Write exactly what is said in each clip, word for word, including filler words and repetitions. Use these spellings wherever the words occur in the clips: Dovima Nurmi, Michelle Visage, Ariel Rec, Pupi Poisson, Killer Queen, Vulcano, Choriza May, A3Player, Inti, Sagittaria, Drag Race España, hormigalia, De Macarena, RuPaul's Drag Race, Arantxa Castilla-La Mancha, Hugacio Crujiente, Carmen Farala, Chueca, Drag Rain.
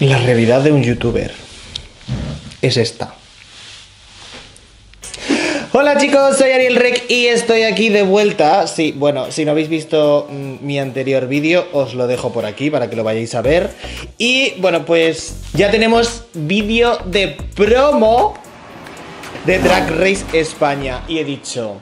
La realidad de un youtuber es esta. Hola chicos, soy Ariel Rec y estoy aquí de vuelta. Sí, bueno, si no habéis visto mi anterior vídeo, os lo dejo por aquí para que lo vayáis a ver. Y bueno, pues ya tenemos vídeo de promo de Drag Race España. Y he dicho,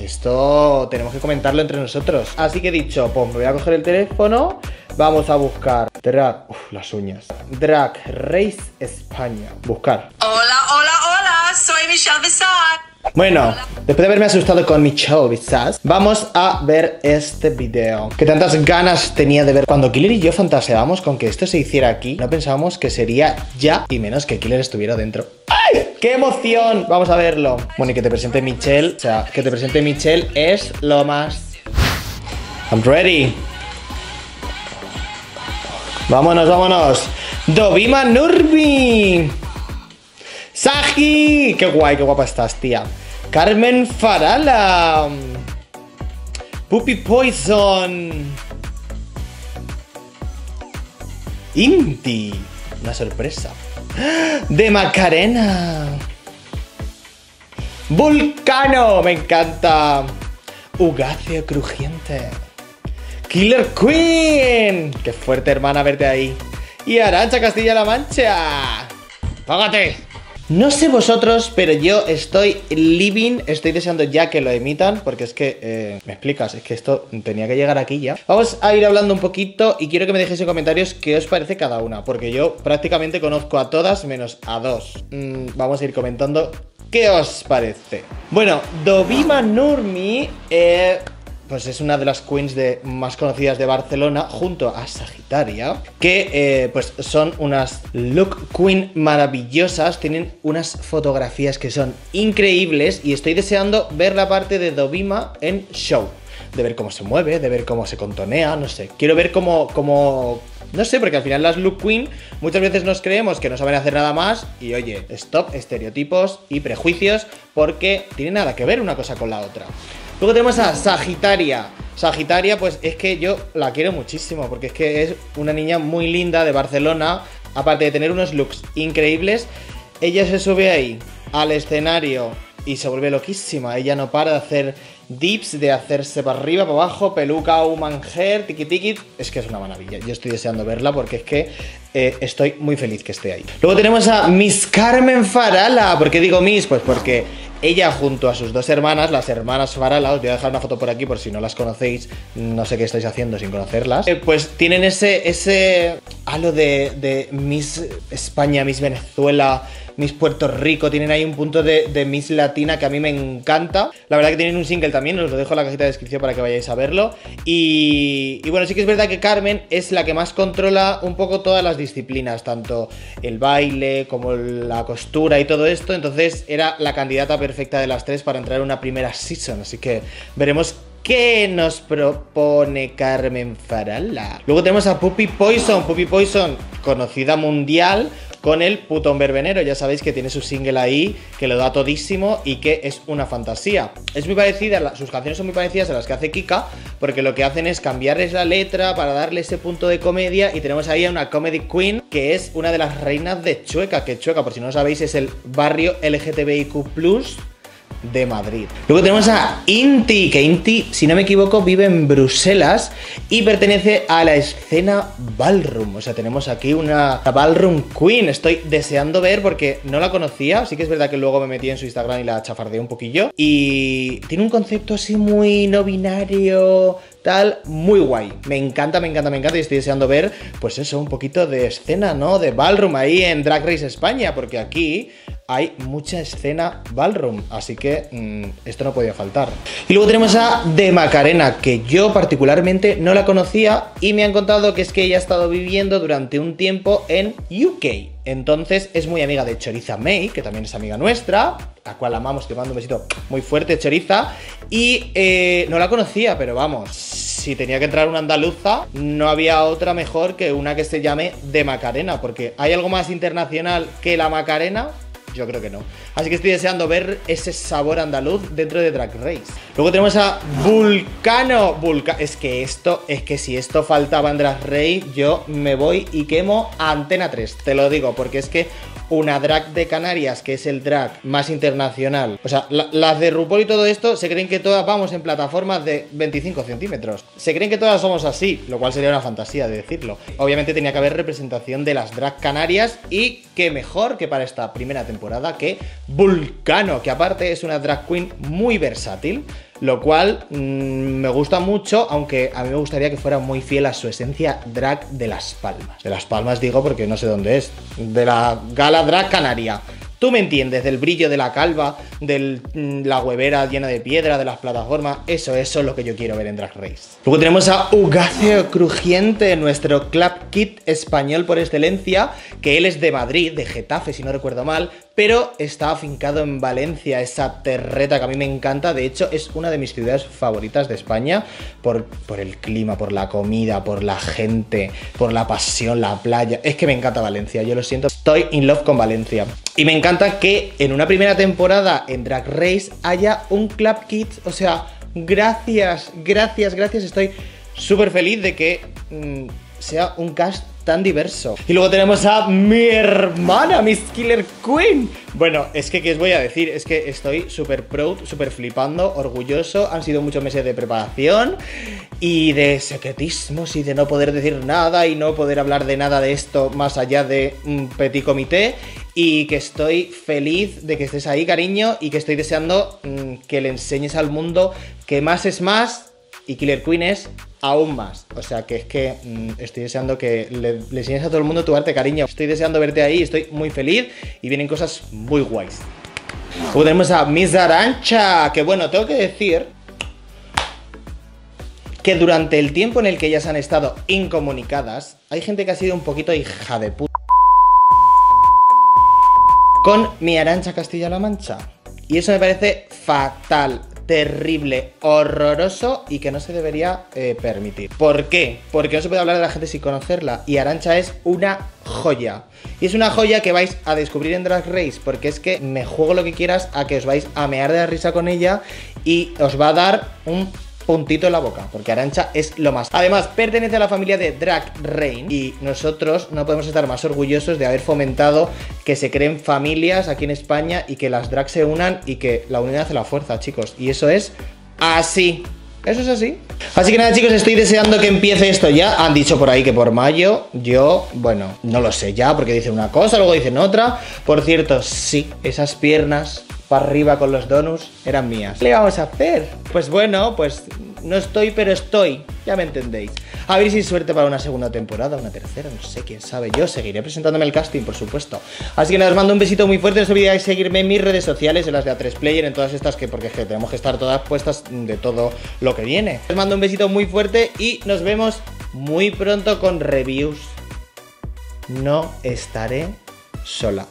esto tenemos que comentarlo entre nosotros. Así que he dicho, pues me voy a coger el teléfono. Vamos a buscar Drag... Uf, las uñas. Drag Race España. Buscar. Hola, hola, hola. Soy Michelle Visage. Bueno, hola. Después de haberme asustado con Michelle Visage, vamos a ver este video. Que tantas ganas tenía de ver. Cuando Killer y yo fantaseábamos con que esto se hiciera aquí, no pensábamos que sería ya, y menos que Killer estuviera dentro. ¡Ay! ¡Qué emoción! Vamos a verlo. Bueno, y que te presente Michelle. O sea, que te presente Michelle es lo más... I'm ready. Vámonos, vámonos. Dovima Nurmi. Sagi. Qué guay, qué guapa estás, tía. Carmen Farala. Pupi Poisson. Inti. Una sorpresa. De Macarena. Vulcano. Me encanta. Hugacio Crujiente. Killer Queen. Qué fuerte, hermana, verte ahí. Y Arantxa Castilla-La Mancha. ¡Págate! No sé vosotros, pero yo estoy living. Estoy deseando ya que lo emitan, porque es que, eh, me explicas, es que esto tenía que llegar aquí ya. Vamos a ir hablando un poquito y quiero que me dejéis en comentarios qué os parece cada una, porque yo prácticamente conozco a todas menos a dos. Mm, vamos a ir comentando qué os parece. Bueno, Dovima Nurmi... Eh... pues es una de las queens de, más conocidas de Barcelona, junto a Sagittaria, que eh, pues son unas look queen maravillosas, tienen unas fotografías que son increíbles y estoy deseando ver la parte de Dovima en show, de ver cómo se mueve, de ver cómo se contonea, no sé, quiero ver cómo... cómo... No sé, porque al final las look queen muchas veces nos creemos que no saben hacer nada más y oye, stop estereotipos y prejuicios porque tiene nada que ver una cosa con la otra. Luego tenemos a Sagittaria. Sagittaria, pues es que yo la quiero muchísimo, porque es que es una niña muy linda de Barcelona. Aparte de tener unos looks increíbles, ella se sube ahí al escenario y se vuelve loquísima. Ella no para de hacer dips, de hacerse para arriba, para abajo, peluca, human hair, tiki tiki. Es que es una maravilla. Yo estoy deseando verla porque es que eh, estoy muy feliz que esté ahí. Luego tenemos a Miss Carmen Farala. ¿Por qué digo Miss? Pues porque... ella junto a sus dos hermanas, las hermanas Farala, os voy a dejar una foto por aquí por si no las conocéis, no sé qué estáis haciendo sin conocerlas, eh, pues tienen ese, ese halo de, de Miss España, Miss Venezuela, Miss Puerto Rico, tienen ahí un punto de, de Miss Latina que a mí me encanta. La verdad que tienen un single también, os lo dejo en la cajita de descripción para que vayáis a verlo. Y, y bueno, sí que es verdad que Carmen es la que más controla un poco todas las disciplinas, tanto el baile como la costura y todo esto, entonces era la candidata perfecta de las tres para entrar en una primera season, así que veremos qué nos propone Carmen Farala. Luego tenemos a Pupi Poisson, Pupi Poisson, conocida mundial, con el putón verbenero, ya sabéis que tiene su single ahí, que lo da todísimo y que es una fantasía. Es muy parecida, sus canciones son muy parecidas a las que hace Kika, porque lo que hacen es cambiarles la letra para darle ese punto de comedia y tenemos ahí a una comedy queen que es una de las reinas de Chueca, que Chueca, por si no lo sabéis, es el barrio L G T B I Q plus, de Madrid. Luego tenemos a Inti, que Inti, si no me equivoco, vive en Bruselas y pertenece a la escena ballroom. O sea, tenemos aquí una ballroom queen. Estoy deseando ver porque no la conocía. Sí que es verdad que luego me metí en su Instagram y la chafardeé un poquillo. Y tiene un concepto así muy no binario... tal, muy guay. Me encanta, me encanta, me encanta y estoy deseando ver, pues eso, un poquito de escena, ¿no? De ballroom ahí en Drag Race España, porque aquí hay mucha escena ballroom, así que mmm, esto no podía faltar. Y luego tenemos a De Macarena, que yo particularmente no la conocía y me han contado que es que ella ha estado viviendo durante un tiempo en U K. Entonces es muy amiga de Choriza May, que también es amiga nuestra, la cual amamos, te mando un besito muy fuerte, Choriza. Y eh, no la conocía, pero vamos, si tenía que entrar una andaluza, no había otra mejor que una que se llame De Macarena, porque ¿hay algo más internacional que la Macarena? Yo creo que no. Así que estoy deseando ver ese sabor andaluz dentro de Drag Race. Luego tenemos a Vulcano. Vulca es que esto, es que si esto faltaba en Drag Race, yo me voy y quemo a Antena tres. Te lo digo, porque es que una drag de Canarias, que es el drag más internacional, o sea, la, las de RuPaul y todo esto, se creen que todas vamos en plataformas de veinticinco centímetros. Se creen que todas somos así, lo cual sería una fantasía de decirlo. Obviamente tenía que haber representación de las drag canarias, y qué mejor que para esta primera temporada que Vulcano, que aparte es una drag queen muy versátil, lo cual mmm, me gusta mucho, aunque a mí me gustaría que fuera muy fiel a su esencia drag de Las Palmas. De Las Palmas digo porque no sé dónde es, de la gala drag canaria. Tú me entiendes, del brillo de la calva, de la huevera llena de piedra, de las plataformas. Eso, eso es lo que yo quiero ver en Drag Race. Luego tenemos a Hugacio Crujiente, nuestro clap kit español por excelencia, que él es de Madrid, de Getafe si no recuerdo mal, pero está afincado en Valencia, esa terreta que a mí me encanta. De hecho, es una de mis ciudades favoritas de España por, por el clima, por la comida, por la gente, por la pasión, la playa. Es que me encanta Valencia, yo lo siento. Estoy in love con Valencia. Y me Me encanta que en una primera temporada en Drag Race haya un clap kit. O sea, gracias, gracias, gracias. Estoy súper feliz de que mmm, sea un cast tan diverso. Y luego tenemos a mi hermana, Miss Killer Queen. Bueno, es que, ¿qué os voy a decir? Es que estoy súper proud, súper flipando, orgulloso. Han sido muchos meses de preparación y de secretismos y de no poder decir nada y no poder hablar de nada de esto más allá de un petit comité. Y que estoy feliz de que estés ahí, cariño, y que estoy deseando mmm, que le enseñes al mundo que más es más y Killer Queen es aún más. O sea, que es que mmm, estoy deseando que le, le enseñes a todo el mundo tu arte, cariño. Estoy deseando verte ahí, estoy muy feliz y vienen cosas muy guays. Luego tenemos a Miss Arantxa, que bueno, tengo que decir que durante el tiempo en el que ellas han estado incomunicadas, hay gente que ha sido un poquito hija de puta con mi Arantxa Castilla-La Mancha. Y eso me parece fatal, terrible, horroroso y que no se debería eh, permitir. ¿Por qué? Porque no se puede hablar de la gente sin conocerla. Y Arantxa es una joya. Y es una joya que vais a descubrir en Drag Race, porque es que me juego lo que quieras a que os vais a mear de la risa con ella y os va a dar un puntito en la boca, porque Arantxa es lo más. Además, pertenece a la familia de Drag Rain y nosotros no podemos estar más orgullosos de haber fomentado que se creen familias aquí en España y que las drag se unan, y que la unidad hace la fuerza, chicos. Y eso es así. Eso es así. Así que nada, chicos, estoy deseando que empiece esto ya. Han dicho por ahí que por mayo. Yo, bueno, no lo sé ya, porque dicen una cosa, luego dicen otra. Por cierto, sí, esas piernas para arriba con los donuts eran mías. ¿Qué le vamos a hacer? Pues bueno, pues no estoy, pero estoy. Ya me entendéis. A ver si hay suerte para una segunda temporada, una tercera, no sé, quién sabe. Yo seguiré presentándome el casting, por supuesto. Así que nada, os mando un besito muy fuerte. No os olvidéis seguirme en mis redes sociales, en las de A tres Player, en todas estas, que porque es que tenemos que estar todas puestas de todo lo que viene. Os mando un besito muy fuerte y nos vemos muy pronto con reviews. No estaré sola.